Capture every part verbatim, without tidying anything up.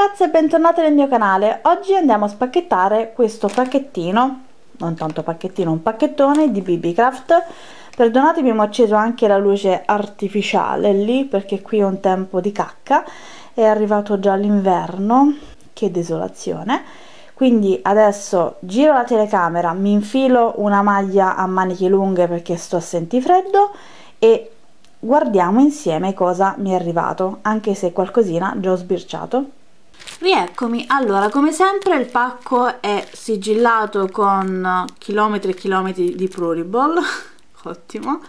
ragazze e bentornate nel mio canale. Oggi andiamo a spacchettare questo pacchettino, non tanto pacchettino, un pacchettone di Beebeecraft. Perdonatemi, mi ho acceso anche la luce artificiale lì perché qui è un tempo di cacca, è arrivato già l'inverno, che desolazione. Quindi adesso giro la telecamera, mi infilo una maglia a maniche lunghe perché sto a sentifreddo e guardiamo insieme cosa mi è arrivato, anche se qualcosina già ho sbirciato. Rieccomi. Allora, come sempre il pacco è sigillato con chilometri e chilometri di Pruriball, ottimo,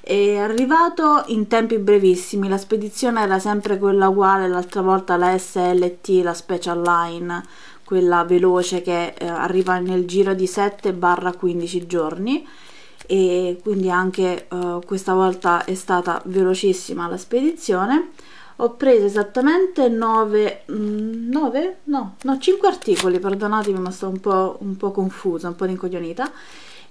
è arrivato in tempi brevissimi. La spedizione era sempre quella uguale l'altra volta, la S L T, la Special Line, quella veloce che eh, arriva nel giro di sette a quindici giorni, e quindi anche eh, questa volta è stata velocissima la spedizione. Ho preso esattamente nove, nove? No, no, cinque articoli, perdonatemi ma sto un po', un po' confusa, un po' rincoglionita.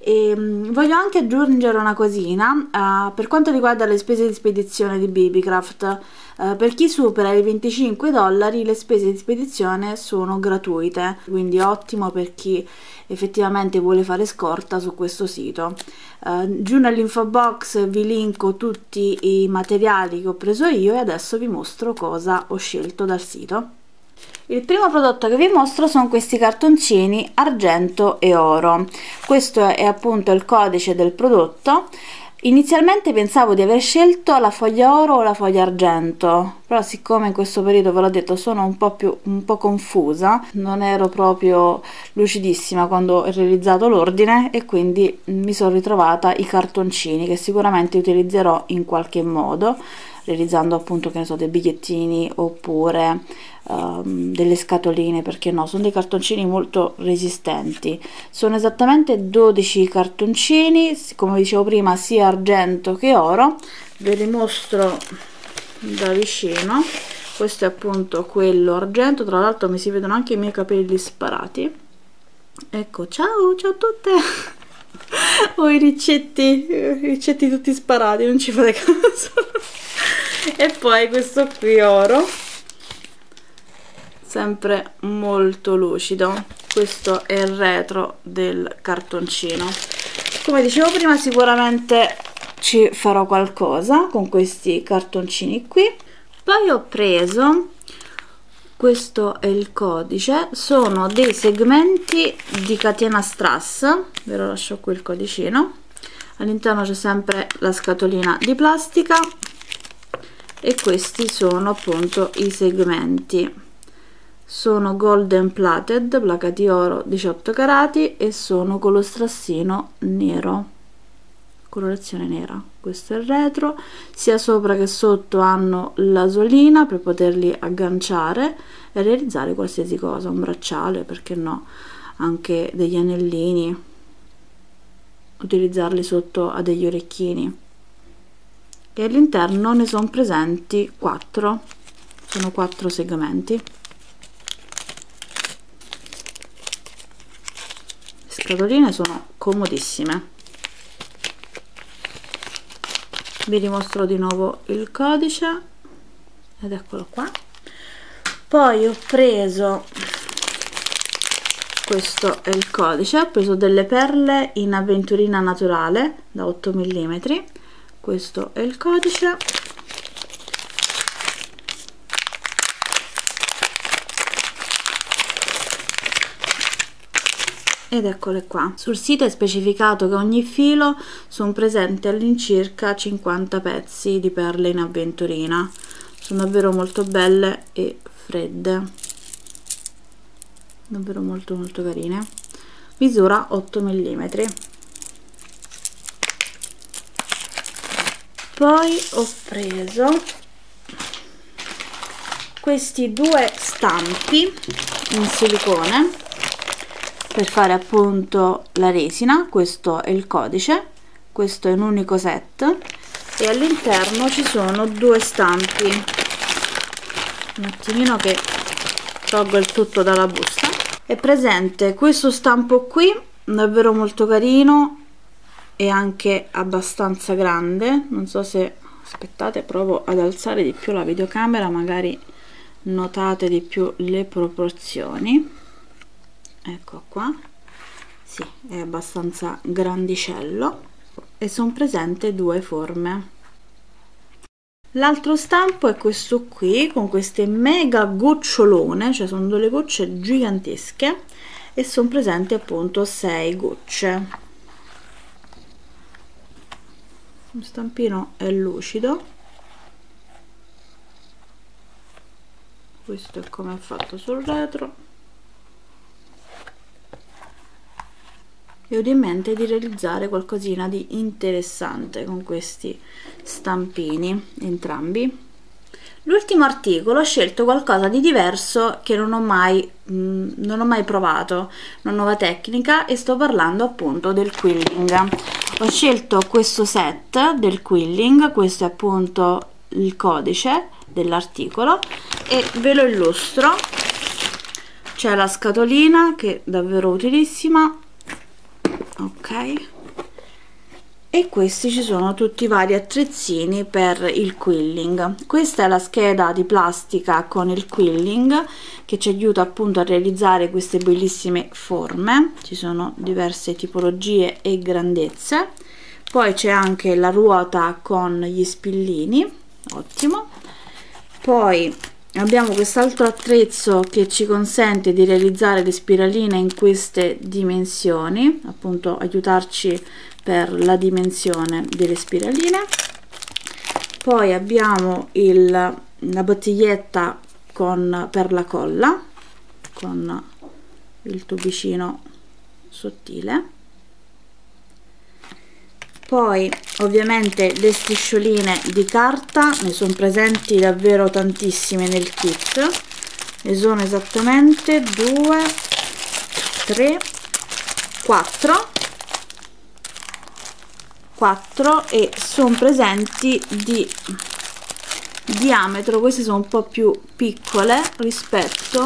E voglio anche aggiungere una cosina uh, per quanto riguarda le spese di spedizione di Beebeecraft. Uh, per chi supera i venticinque dollari le spese di spedizione sono gratuite, quindi ottimo per chi effettivamente vuole fare scorta su questo sito. Uh, giù nell'info box vi linko tutti i materiali che ho preso io e adesso vi mostro cosa ho scelto dal sito. Il primo prodotto che vi mostro sono questi cartoncini argento e oro. Questo è appunto il codice del prodotto. Inizialmente pensavo di aver scelto la foglia oro o la foglia argento, però siccome in questo periodo, ve l'ho detto, sono un po' più un po' confusa, non ero proprio lucidissima quando ho realizzato l'ordine e quindi mi sono ritrovata i cartoncini che sicuramente utilizzerò in qualche modo, realizzando appunto, che ne so, dei bigliettini oppure um, delle scatoline, perché no. Sono dei cartoncini molto resistenti, sono esattamente dodici cartoncini, come dicevo prima, sia argento che oro. Ve li mostro da vicino. Questo è appunto quello argento, tra l'altro mi si vedono anche i miei capelli sparati, ecco. Ciao ciao a tutte. Ho i ricetti, i ricetti tutti sparati, non ci fate caso. E poi questo qui oro, sempre molto lucido. Questo è il retro del cartoncino. Come dicevo prima, sicuramente ci farò qualcosa con questi cartoncini qui. Poi ho preso, questo è il codice, sono dei segmenti di catena strass, ve lo lascio qui il codicino. All'interno c'è sempre la scatolina di plastica e questi sono appunto i segmenti. Sono golden plated, placati oro, diciotto carati, e sono con lo strassino nero, colorazione nera. Questo è il retro, sia sopra che sotto hanno l'asolina per poterli agganciare e realizzare qualsiasi cosa, un bracciale, perché no, anche degli anellini, utilizzarli sotto a degli orecchini. E all'interno ne sono presenti quattro, sono quattro segmenti. Le scatoline sono comodissime. Vi dimostro di nuovo il codice ed eccolo qua. Poi ho preso, questo è il codice, ho preso delle perle in avventurina naturale da otto millimetri. Questo è il codice. Ed eccole qua. Sul sito è specificato che ogni filo sono presenti all'incirca cinquanta pezzi di perle in avventurina. Sono davvero molto belle e fredde. Davvero molto molto carine. Misura otto millimetri. Poi ho preso questi due stampi in silicone per fare appunto la resina. Questo è il codice, questo è un unico set e all'interno ci sono due stampi. Un attimino che tolgo il tutto dalla busta. È presente questo stampo qui, davvero molto carino, è anche abbastanza grande. Non so se, aspettate, provo ad alzare di più la videocamera, magari notate di più le proporzioni. Ecco qua, sì, è abbastanza grandicello e sono presenti due forme. L'altro stampo è questo qui, con queste mega gocciolone, cioè sono delle gocce gigantesche e sono presenti appunto sei gocce. Lo stampino è lucido, questo è come è fatto sul retro, e ho in mente di realizzare qualcosina di interessante con questi stampini entrambi. L'ultimo articolo ho scelto qualcosa di diverso che non ho mai mh, non ho mai provato, una nuova tecnica, e sto parlando appunto del quilling. Ho scelto questo set del quilling, questo è appunto il codice dell'articolo e ve lo illustro. C'è la scatolina che è davvero utilissima, ok, e questi ci sono tutti i vari attrezzini per il quilling. Questa è la scheda di plastica con il quilling che ci aiuta appunto a realizzare queste bellissime forme, ci sono diverse tipologie e grandezze. Poi c'è anche la ruota con gli spillini, ottimo. Poi abbiamo quest'altro attrezzo che ci consente di realizzare le spiraline in queste dimensioni, appunto aiutarci per la dimensione delle spiraline. Poi abbiamo il, la bottiglietta con, per la colla, con il tubicino sottile. Poi ovviamente le striscioline di carta, ne sono presenti davvero tantissime nel kit, ne sono esattamente due, tre, quattro, quattro, e sono presenti di diametro, queste sono un po' più piccole rispetto,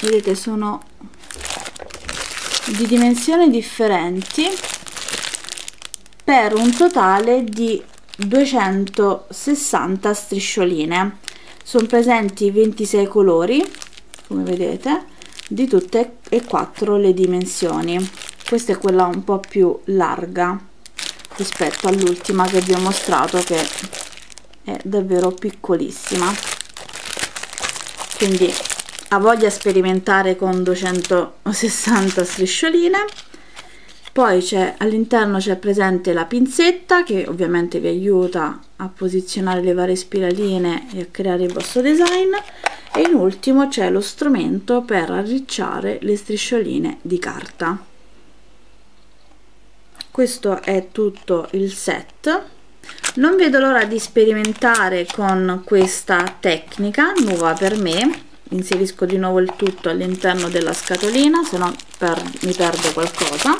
vedete sono di dimensioni differenti, per un totale di duecentosessanta striscioline. Sono presenti ventisei colori, come vedete, di tutte e quattro le dimensioni. Questa è quella un po' più larga rispetto all'ultima che vi ho mostrato, che è davvero piccolissima. Quindi ha voglia di sperimentare con duecentosessanta striscioline. Poi c'è all'interno c'è presente la pinzetta che ovviamente vi aiuta a posizionare le varie spiraline e a creare il vostro design, e in ultimo c'è lo strumento per arricciare le striscioline di carta. Questo è tutto il set. Non vedo l'ora di sperimentare con questa tecnica nuova per me. Inserisco di nuovo il tutto all'interno della scatolina, se no per, mi perdo qualcosa.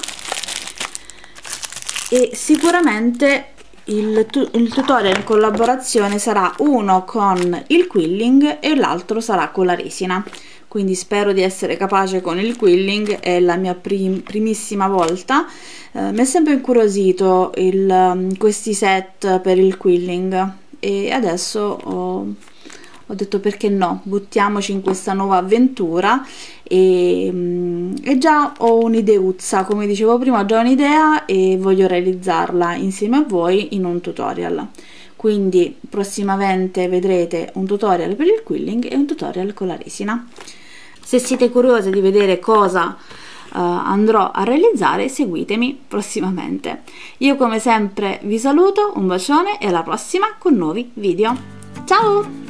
E sicuramente il, tu il tutorial in collaborazione sarà uno con il quilling e l'altro sarà con la resina, quindi spero di essere capace con il quilling, è la mia prim primissima volta. Eh, mi è sempre incuriosito il, questi set per il quilling e adesso ho, ho detto perché no, buttiamoci in questa nuova avventura. E, e già ho un'ideuzza, come dicevo prima, ho già un'idea e voglio realizzarla insieme a voi in un tutorial, quindi prossimamente vedrete un tutorial per il quilling e un tutorial con la resina. Se siete curiosi di vedere cosa uh, andrò a realizzare, seguitemi prossimamente. Io come sempre vi saluto, un bacione e alla prossima con nuovi video. Ciao!